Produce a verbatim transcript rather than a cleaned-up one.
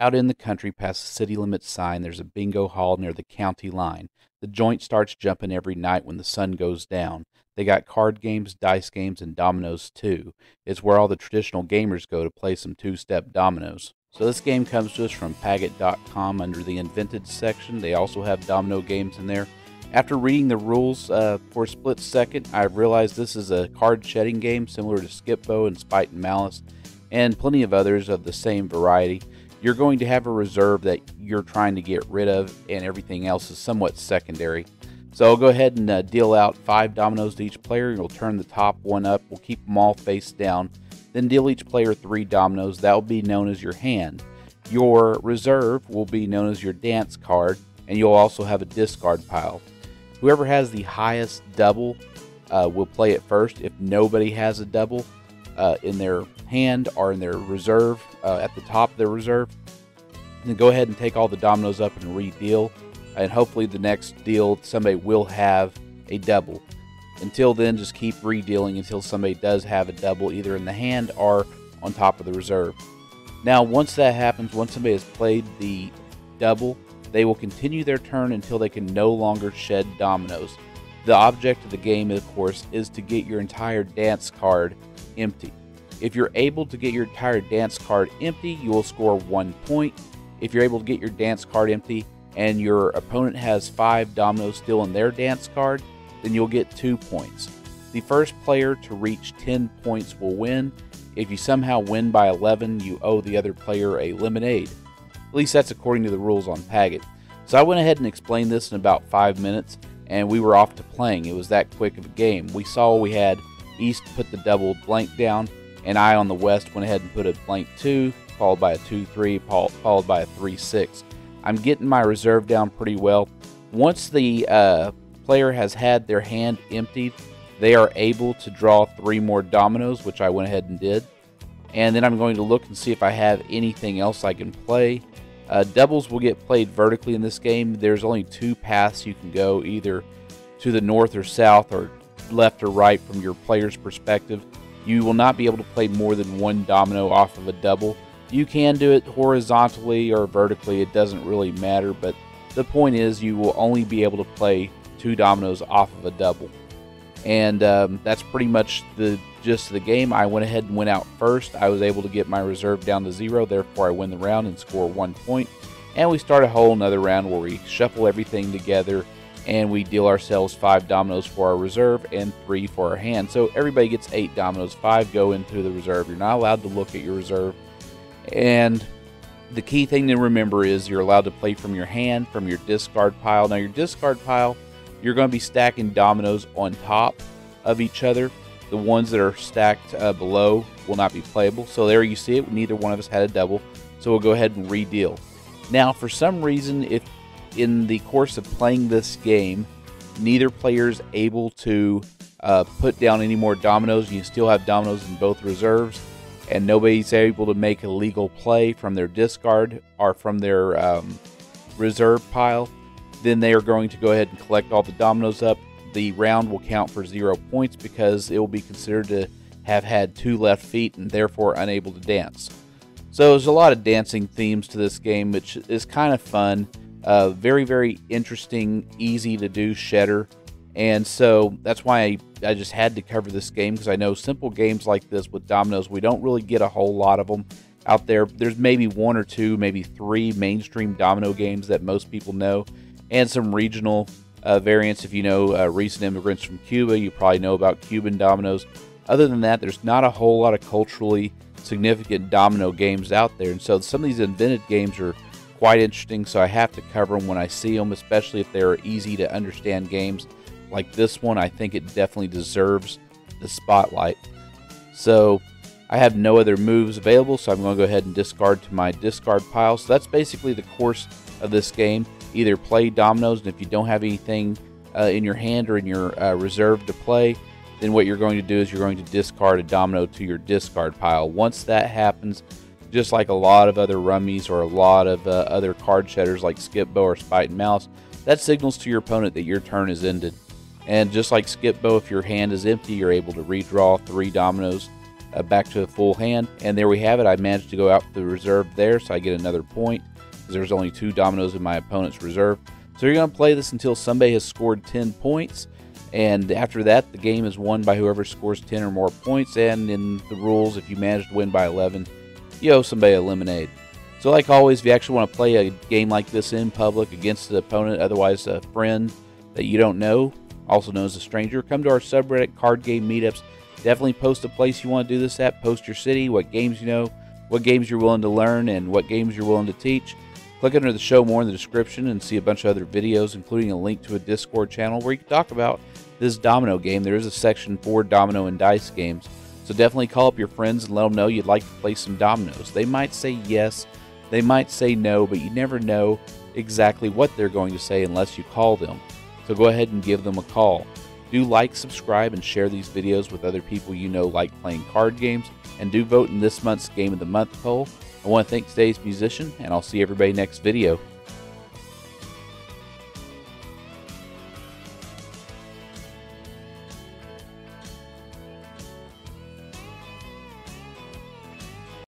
Out in the country, past the city limit sign, there's a bingo hall near the county line. The joint starts jumping every night when the sun goes down. They got card games, dice games, and dominoes too. It's where all the traditional gamers go to play some two-step dominoes. So this game comes to us from pagat dot com under the Invented section. They also have domino games in there. After reading the rules uh, for a split second, I realized this is a card-shedding game similar to Skip Bo and Spite and Malice, and plenty of others of the same variety. You're going to have a reserve that you're trying to get rid of, and everything else is somewhat secondary. So go ahead and uh, deal out five dominoes to each player. You'll turn the top one up. We'll keep them all face down. Then deal each player three dominoes. That will be known as your hand. Your reserve will be known as your dance card, and you'll also have a discard pile. Whoever has the highest double uh, will play it first. If nobody has a double uh, in their hand or in their reserve, uh, at the top of their reserve, then go ahead and take all the dominoes up and re-deal, and hopefully the next deal somebody will have a double. Until then, just keep redealing until somebody does have a double, either in the hand or on top of the reserve. Now, once that happens, once somebody has played the double, they will continue their turn until they can no longer shed dominoes. The object of the game, of course, is to get your entire dance card empty. If you're able to get your entire dance card empty, you will score one point. If you're able to get your dance card empty and your opponent has five dominoes still in their dance card, then you'll get two points. The first player to reach ten points will win. If you somehow win by eleven, you owe the other player a lemonade. At least that's according to the rules on Pagat. So I went ahead and explained this in about five minutes, and we were off to playing. It was that quick of a game. We saw we had East put the double blank down, and I on the West went ahead and put a blank two, followed by a two three, followed by a three six. I'm getting my reserve down pretty well. Once the uh, player has had their hand emptied, they are able to draw three more dominoes, which I went ahead and did. And then I'm going to look and see if I have anything else I can play. Uh, doubles will get played vertically in this game. There's only two paths you can go, either to the north or south or left or right from your player's perspective. You will not be able to play more than one domino off of a double. You can do it horizontally or vertically. It doesn't really matter, but the point is you will only be able to play two dominoes off of a double. And um, that's pretty much the gist of the game. I went ahead and went out first. I was able to get my reserve down to zero, therefore I win the round and score one point. And we start a whole another round where we shuffle everything together and we deal ourselves five dominoes for our reserve and three for our hand. So everybody gets eight dominoes, five go into the reserve. You're not allowed to look at your reserve. And the key thing to remember is you're allowed to play from your hand, from your discard pile. Now your discard pile, you're going to be stacking dominoes on top of each other. The ones that are stacked uh, below will not be playable. So there you see it. Neither one of us had a double. So we'll go ahead and redeal. Now, for some reason, if in the course of playing this game, neither player is able to uh, put down any more dominoes, you still have dominoes in both reserves, and nobody's able to make a legal play from their discard or from their um, reserve pile, then they are going to go ahead and collect all the dominoes up. The round will count for zero points because it will be considered to have had two left feet and therefore unable to dance. So there's a lot of dancing themes to this game, which is kind of fun. Uh, very, very interesting, easy to do shedder. And so that's why I, I just had to cover this game, because I know simple games like this with dominoes, we don't really get a whole lot of them out there. There's maybe one or two, maybe three mainstream domino games that most people know, and some regional uh, variants. If you know uh, recent immigrants from Cuba, you probably know about Cuban dominoes. Other than that, there's not a whole lot of culturally significant domino games out there, and so some of these invented games are quite interesting, so I have to cover them when I see them, especially if they're easy to understand games like this one. I think it definitely deserves the spotlight. So I have no other moves available, so I'm going to go ahead and discard to my discard pile. So that's basically the course of this game. Either play dominoes, and if you don't have anything uh, in your hand or in your uh, reserve to play, then what you're going to do is you're going to discard a domino to your discard pile. Once that happens, just like a lot of other rummies or a lot of uh, other card shedders like Skip Bo or Spite and Malice, that signals to your opponent that your turn is ended. And just like Skip Bo, if your hand is empty, you're able to redraw three dominoes. uh, back to a full hand. And there we have it. I managed to go out the reserve there, so I get another point because there's only two dominoes in my opponent's reserve. So you're going to play this until somebody has scored ten points. And after that, the game is won by whoever scores ten or more points. And in the rules, if you manage to win by eleven, you owe somebody a lemonade. So like always, if you actually want to play a game like this in public against an opponent, otherwise a friend that you don't know, also known as a stranger, come to our subreddit, Card Game Meetups. Definitely post a place you want to do this at. Post your city, what games you know, what games you're willing to learn, and what games you're willing to teach. Click under the show more in the description and see a bunch of other videos, including a link to a Discord channel where you can talk about this domino game. There is a section for domino and dice games, so definitely call up your friends and let them know you'd like to play some dominoes. They might say yes, they might say no, but you never know exactly what they're going to say unless you call them. So go ahead and give them a call. Do like, subscribe, and share these videos with other people you know like playing card games, and do vote in this month's Game of the Month poll. I want to thank today's musician, and I'll see everybody next video.